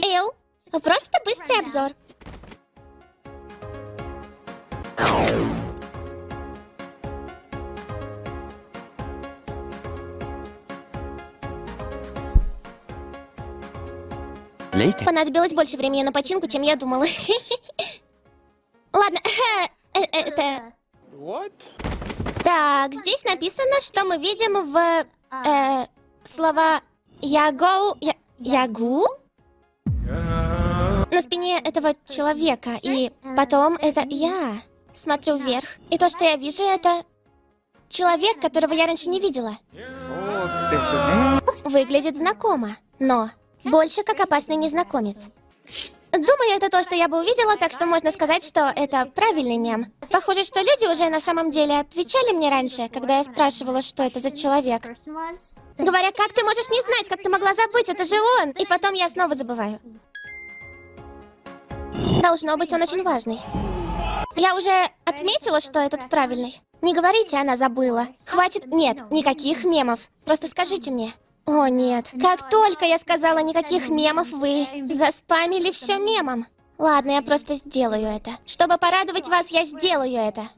Эл, просто быстрый обзор. Понадобилось больше времени на починку, чем я думала. Ладно, это... Так, здесь написано, что мы видим в... слова Яго... Ягу? На спине этого человека, и потом это я. Смотрю вверх, и то, что я вижу, это... человек, которого я раньше не видела. Выглядит знакомо, но... больше как опасный незнакомец. Думаю, это то, что я бы увидела, так что можно сказать, что это правильный мем. Похоже, что люди уже на самом деле отвечали мне раньше, когда я спрашивала, что это за человек. Говоря, как ты можешь не знать, как ты могла забыть, это же он! И потом я снова забываю. Должно быть, он очень важный. Я уже отметила, что этот правильный. Не говорите, она забыла. Хватит, нет, никаких мемов. Просто скажите мне. О, нет. Как только я сказала никаких мемов, вы заспамили все мемом. Ладно, я просто сделаю это. Чтобы порадовать вас, я сделаю это.